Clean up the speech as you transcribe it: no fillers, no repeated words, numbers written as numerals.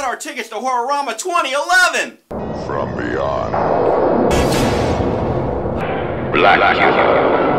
got our tickets to Horrorama 2011! From Beyond. Blacula.